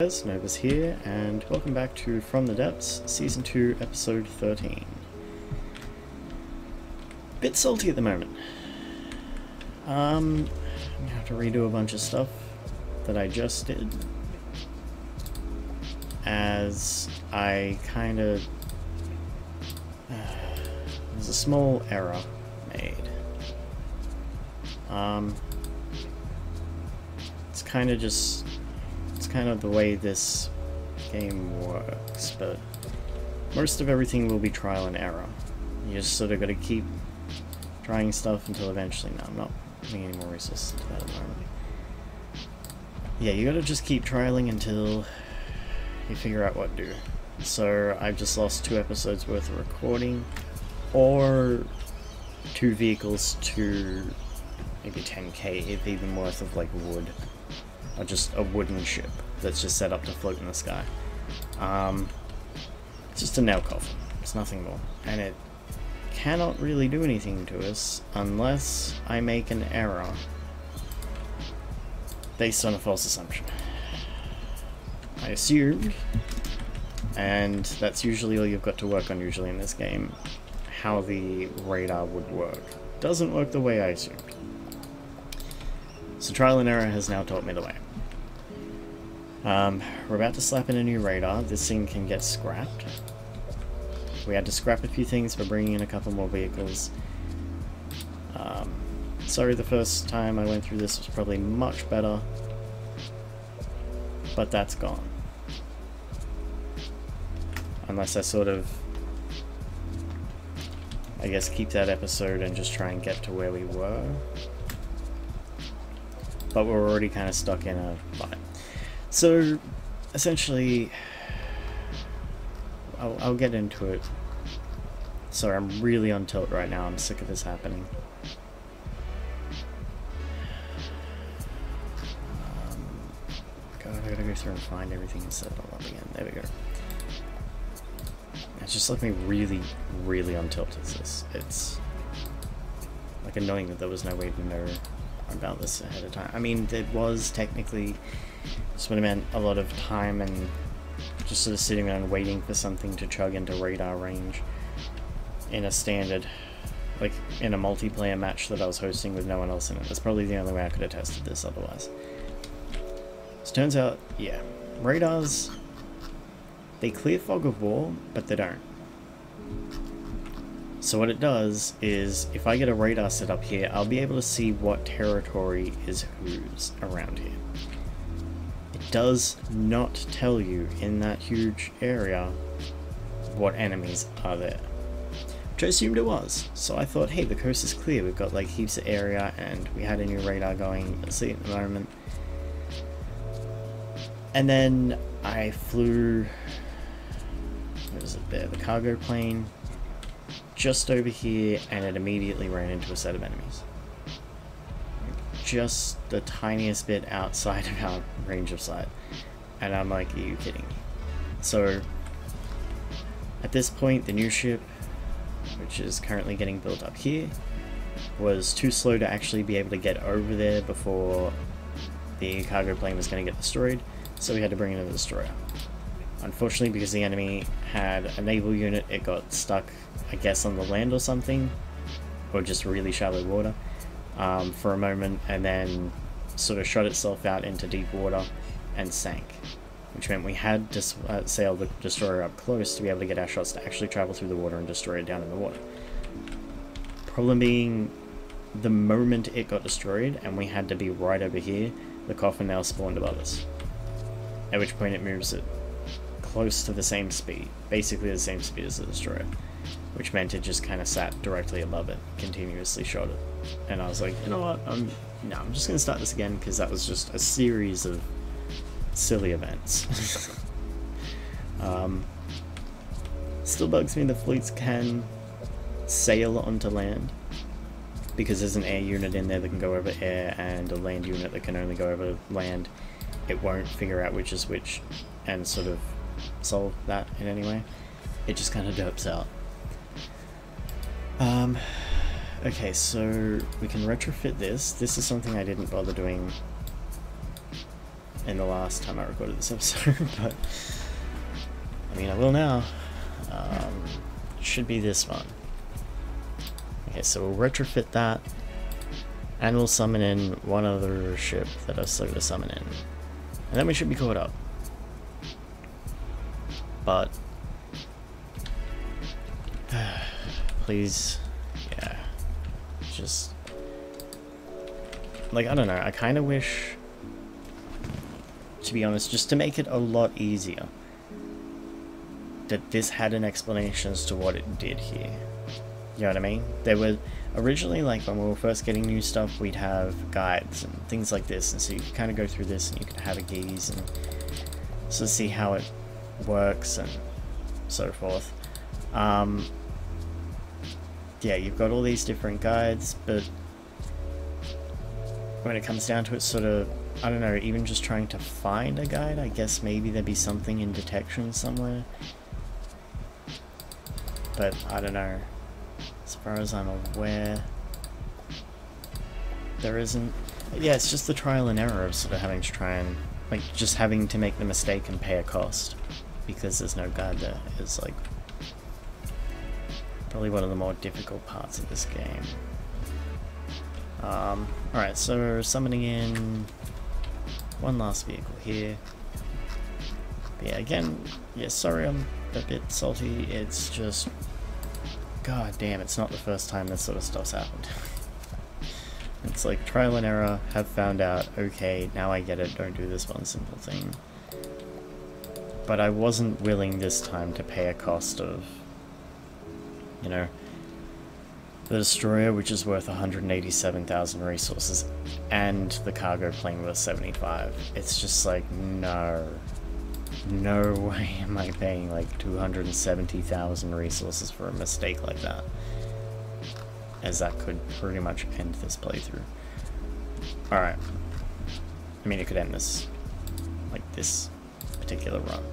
Guys, Nova's here, and welcome back to From the Depths, Season 2, Episode 13. Bit salty at the moment. I'm gonna have to redo a bunch of stuff that I just did, as I kinda... there's a small error made. It's kinda just... It's kind of the way this game works, but most of everything will be trial and error. You just sort of got to keep trying stuff until eventually... No, I'm not putting any more resources to that at the moment. Yeah, you got to just keep trialing until you figure out what to do. So I've just lost 2 episodes worth of recording, or 2 vehicles to maybe 10k, if even, worth of like wood. Or just a wooden ship that's just set up to float in the sky. It's just a nail coffin. It's nothing more. And it cannot really do anything to us unless I make an error based on a false assumption. I assumed, and that's usually all you've got to work on usually in this game, how the radar would work. Doesn't work the way I assumed. So trial and error has now taught me the way. We're about to slap in a new radar. This thing can get scrapped. We had to scrap a few things for bringing in a couple more vehicles. Sorry, the first time I went through this was probably much better, but that's gone. Unless I sort of, I guess, keep that episode and just try and get to where we were. But we're already kind of stuck in a vibe. So, essentially, I'll get into it. Sorry, I'm really on tilt right now. I'm sick of this happening. God, I gotta go through and find everything and set it all up again. There we go. It's just left me really, really on tilt. It's like annoying that there was no way to know about this ahead of time. I mean, there was technically, this would have meant a lot of time and just sort of sitting around waiting for something to chug into radar range in a standard, like in a multiplayer match that I was hosting with no one else in it. That's probably the only way I could have tested this otherwise. So it turns out, yeah, radars, they clear fog of war, but they don't. So what it does is, if I get a radar set up here, I'll be able to see what territory is whose around here. It does not tell you in that huge area what enemies are there, which I assumed it was. So I thought, hey, the coast is clear, we've got like heaps of area, and we had a new radar going, let's see at the moment. And then I flew, what is it there, the cargo plane, just over here, and it immediately ran into a set of enemies. Just the tiniest bit outside of our range of sight. And I'm like, are you kidding me? So, at this point, the new ship, which is currently getting built up here, was too slow to actually be able to get over there before the cargo plane was going to get destroyed, so we had to bring in a destroyer. Unfortunately, because the enemy had a naval unit, it got stuck, I guess, on the land or something, or just really shallow water for a moment, and then sort of shot itself out into deep water and sank, which meant we had to sail the destroyer up close to be able to get our shots to actually travel through the water and destroy it down in the water. Problem being, the moment it got destroyed and we had to be right over here, the coffin now spawned above us, at which point it moves it close to the same speed, basically the same speed as the destroyer, which meant it just kind of sat directly above it, continuously shot it. And I was like, you know what, I'm just going to start this again, because that was just a series of silly events. Still bugs me the fleets can sail onto land, because there's an air unit in there that can go over air, and a land unit that can only go over land. It won't figure out which is which and sort of solve that in any way. It just kind of derps out. Okay, so we can retrofit this. This is something I didn't bother doing in the last time I recorded this episode, but I mean I will now. Should be this one. Okay, so we'll retrofit that, and we'll summon in one other ship that I've started to summon in, and then we should be caught up. But please, yeah, just like, I don't know, I kind of wish, to be honest, just to make it a lot easier, that this had an explanation as to what it did here. You know what I mean? There were originally, like, when we were first getting new stuff, we'd have guides and things like this, and so you could kind of go through this and you could have a geese and so see how it works and so forth. Yeah, you've got all these different guides, but when it comes down to it, sort of, I don't know, even just trying to find a guide, I guess maybe there'd be something in detection somewhere, but I don't know. As far as I'm aware, there isn't. Yeah, it's just the trial and error of sort of having to try and, like, just having to make the mistake and pay a cost because there's no guide there. It's like probably one of the more difficult parts of this game. Alright, so we're summoning in one last vehicle here. But yeah, again, yeah, sorry I'm a bit salty. It's just, god damn, it's not the first time this sort of stuff's happened. It's like trial and error, have found out, okay, now I get it, don't do this one simple thing. But I wasn't willing this time to pay a cost of, you know, the destroyer, which is worth 187,000 resources, and the cargo plane worth 75. It's just like, no. No way am I paying like 270,000 resources for a mistake like that, as that could pretty much end this playthrough. Alright. I mean, it could end this, like, this particular run.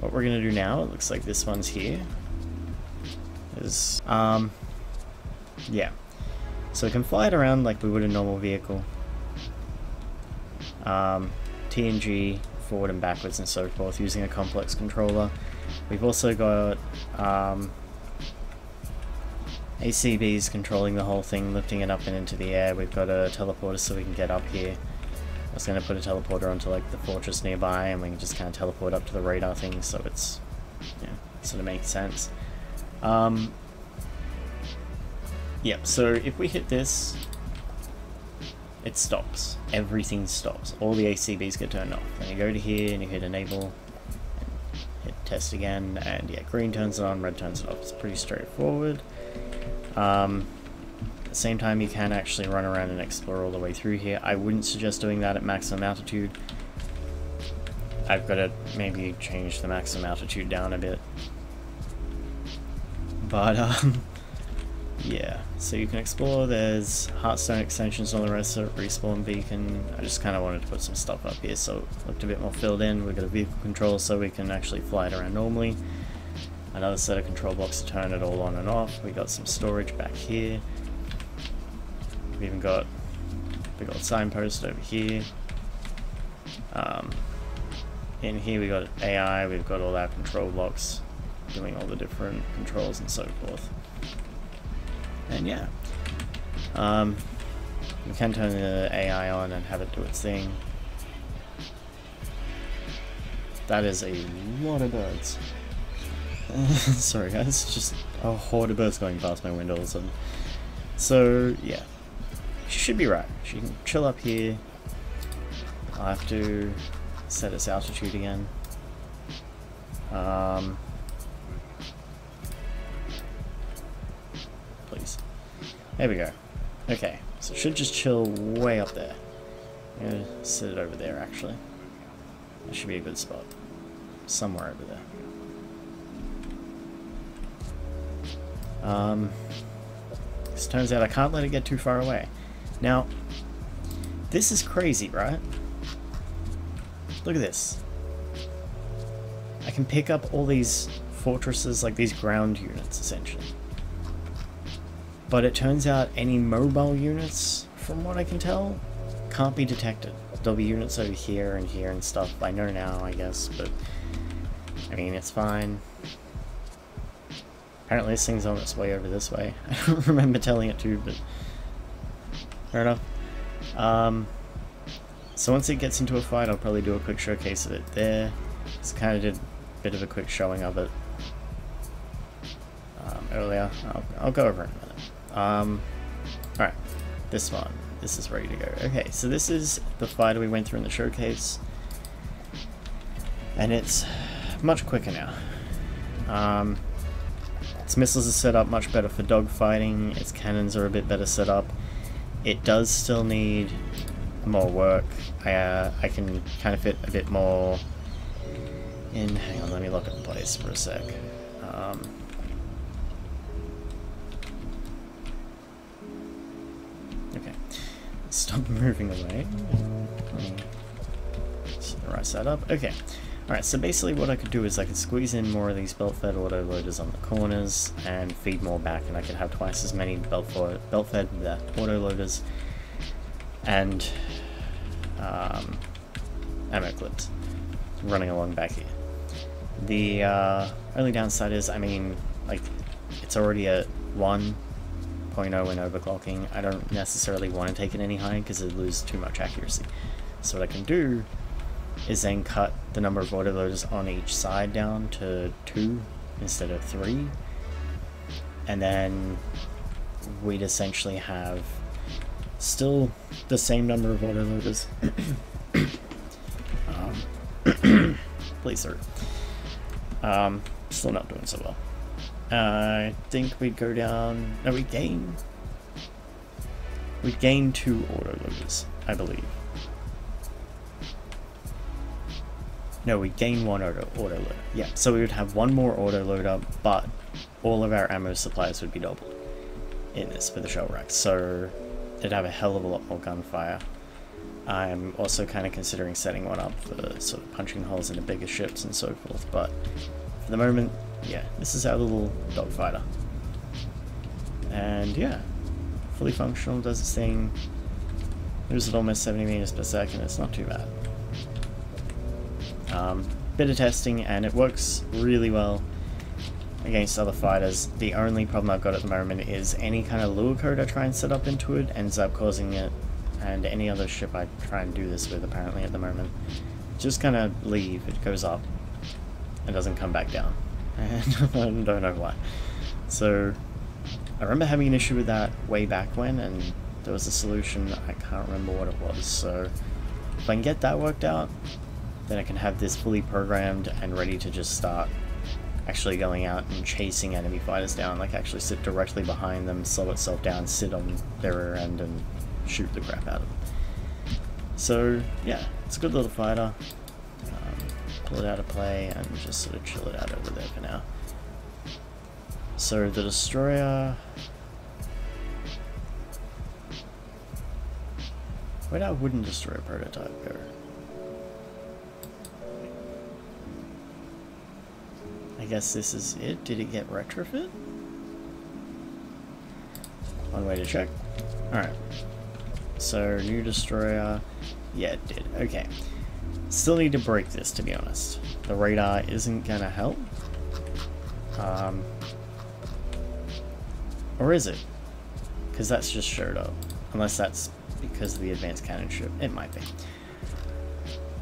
What we're gonna do now, it looks like this one's here, is, yeah. So we can fly it around like we would a normal vehicle. TNG, forward and backwards and so forth, using a complex controller. We've also got ACBs controlling the whole thing, lifting it up and into the air. We've got a teleporter so we can get up here. I was going to put a teleporter onto like the fortress nearby, and we can just kind of teleport up to the radar thing, so it's, yeah, sort of makes sense. Yeah, so if we hit this, it stops. Everything stops. All the ACBs get turned off. Then you go to here and you hit enable, and hit test again, and yeah, green turns it on, red turns it off. It's pretty straightforward. At the same time, you can actually run around and explore all the way through here. I wouldn't suggest doing that at maximum altitude. I've got to maybe change the maximum altitude down a bit. But, yeah, so you can explore, there's Hearthstone extensions and all the rest of it, respawn beacon. I just kind of wanted to put some stuff up here so it looked a bit more filled in. We've got a vehicle control so we can actually fly it around normally. Another set of control blocks to turn it all on and off. We got some storage back here. We've even got a big old signpost over here. In here we got AI, we've got all our control blocks doing all the different controls and so forth. And yeah, you can turn the AI on and have it do its thing. That is a lot of birds. Sorry guys, just a horde of birds going past my windows. And so yeah, she should be right. She can chill up here. I have to set its altitude again. Please. There we go. Okay, so it should just chill way up there. I'm going to sit it over there, actually. That should be a good spot. Somewhere over there. It turns out I can't let it get too far away. Now, this is crazy, right? Look at this. I can pick up all these fortresses, like these ground units, essentially. But it turns out any mobile units, from what I can tell, can't be detected. There'll be units over here and here and stuff. I know now, I guess, but I mean, it's fine. Apparently this thing's on its way over this way. I don't remember telling it to, but fair enough. So once it gets into a fight, I'll probably do a quick showcase of it there. Just kind of did a bit of a quick showing of it earlier. I'll go over it in a minute. Alright, this one. This is ready to go. Okay, so this is the fighter we went through in the showcase. And it's much quicker now. Its missiles are set up much better for dogfighting. Its cannons are a bit better set up. It does still need more work. I can kind of fit a bit more in. Hang on, let me lock it in place for a sec. Okay. Stop moving away. Set the right side up. Okay. Alright, so basically what I could do is I could squeeze in more of these belt-fed autoloaders on the corners and feed more back, and I could have twice as many belt-fed autoloaders and ammo clips running along back here. The only downside is, I mean, like, it's already at 1.0 and overclocking. I don't necessarily want to take it any higher because it loses too much accuracy. So what I can do is then cut the number of autoloaders on each side down to 2 instead of 3, and then we'd essentially have still the same number of autoloaders. Please, sir. Still not doing so well. I think we'd go down. No, we gain. We gain 2 autoloaders, I believe. No, we gain 1 autoloader. Yeah, so we would have 1 more autoloader, but all of our ammo supplies would be doubled in this for the shell rack, so it'd have a hell of a lot more gunfire. I'm also kind of considering setting one up for sort of punching holes into bigger ships and so forth, but for the moment, yeah, this is our little dogfighter. And yeah, fully functional, does its thing, moves at almost 70 meters per second, it's not too bad. Bit of testing and it works really well against other fighters. The only problem I've got at the moment is any kind of lure code I try and set up into it ends up causing it, and any other ship I try and do this with apparently at the moment just kind of leave. It goes up and doesn't come back down, and I don't know why. So I remember having an issue with that way back when, and there was a solution. I can't remember what it was, so if I can get that worked out, then I can have this fully programmed and ready to just start actually going out and chasing enemy fighters down, like actually sit directly behind them, slow itself down, sit on their rear end and shoot the crap out of them. So yeah, it's a good little fighter. Pull it out of play and just sort of chill it out over there for now. So the destroyer, where'd our wooden destroyer prototype go? I guess this is it. Did it get retrofit? One way to check. Alright. So, new destroyer. Yeah, it did. Okay. Still need to break this, to be honest. The radar isn't gonna help. Or is it? Because that's just showed up. Unless that's because of the advanced cannon ship. It might be.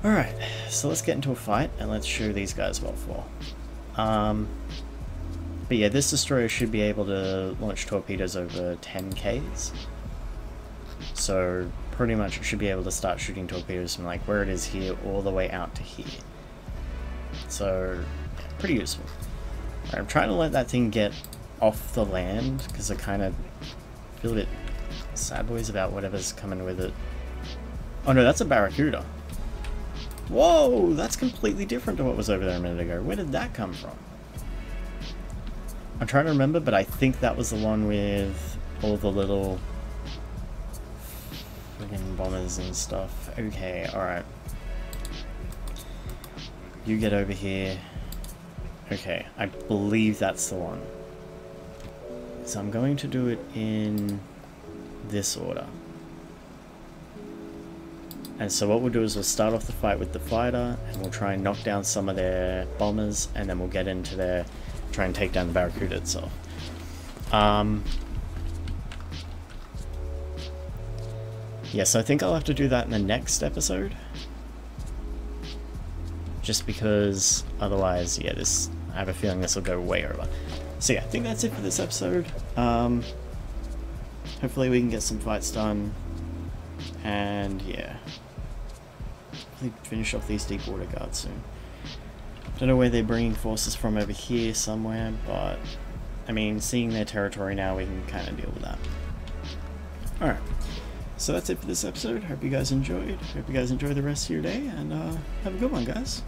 Alright. So let's get into a fight and let's show these guys what for. But yeah, this destroyer should be able to launch torpedoes over 10Ks. So pretty much it should be able to start shooting torpedoes from like where it is here all the way out to here. So yeah, pretty useful. Right, I'm trying to let that thing get off the land because I kind of feel a bit sad boys about whatever's coming with it. Oh no, that's a Barracuda. Whoa, that's completely different to what was over there a minute ago. Where did that come from? I'm trying to remember, but I think that was the one with all the little friggin' bombers and stuff. Okay, alright. You get over here. Okay, I believe that's the one. So I'm going to do it in this order. And so what we'll do is we'll start off the fight with the fighter, and we'll try and knock down some of their bombers, and then we'll get into their, try and take down the Barracuda itself. Yeah, so I think I'll have to do that in the next episode, just because otherwise, yeah, this, I have a feeling this will go way over. So yeah, I think that's it for this episode. Hopefully we can get some fights done, and yeah, hopefully finish off these deep water guards soon. Don't know where they're bringing forces from over here somewhere, but I mean, seeing their territory now, we can kind of deal with that. Alright, so that's it for this episode. Hope you guys enjoyed the rest of your day, and have a good one, guys.